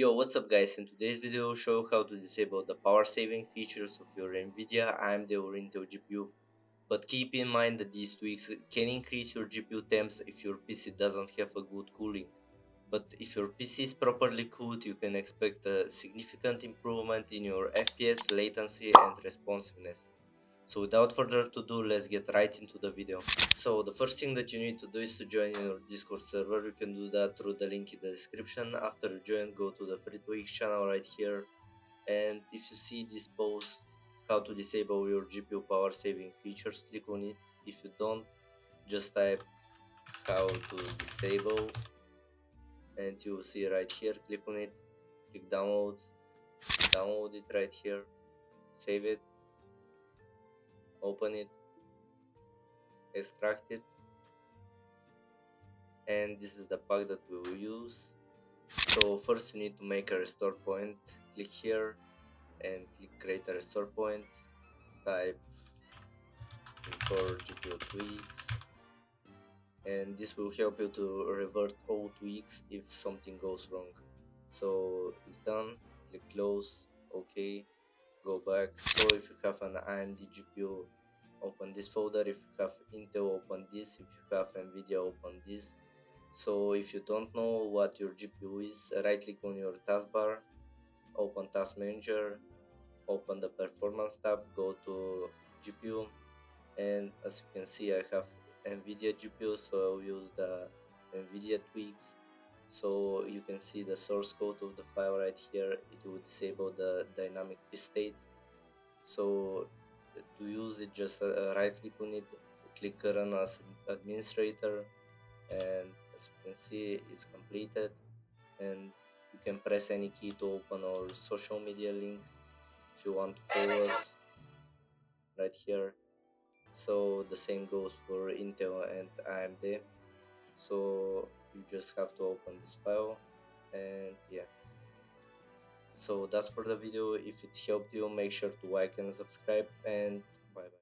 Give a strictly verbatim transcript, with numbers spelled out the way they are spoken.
Yo, what's up guys? In today's video, I'll show you how to disable the power saving features of your NVIDIA, A M D or Intel G P U. But keep in mind that these tweaks can increase your G P U temps if your P C doesn't have a good cooling. But if your P C is properly cooled, you can expect a significant improvement in your F P S, latency and responsiveness. So without further ado, let's get right into the video. So the first thing that you need to do is to join your Discord server. You can do that through the link in the description. After you join, go to the ToX channel right here. And if you see this post, how to disable your G P U power saving features, click on it. If you don't, just type how to disable. And you will see right here, click on it, click download, download it right here, save it. Open it, extract it, and this is the pack that we will use. So first you need to make a restore point. Click here and click create a restore point. Type for G P U tweaks, and this will help you to revert all tweaks if something goes wrong. So it's done. Click close. Okay. Go back. So if you have an A M D G P U, open this folder. If you have Intel, open this. If you have NVIDIA, open this. So if you don't know what your G P U is, right click on your taskbar, open Task Manager, open the Performance tab, go to G P U, and as you can see I have NVIDIA G P U, so I'll use the NVIDIA tweaks. So you can see the source code of the file right here. It will disable the dynamic P-State. So to use it, just uh, right click on it, click run as administrator, and as you can see it's completed. And you can press any key to open our social media link if you want to follow us right here. So the same goes for Intel and A M D. So you just have to open this file, and yeah, so that's for the video. If it helped you, make sure to like and subscribe, and bye bye.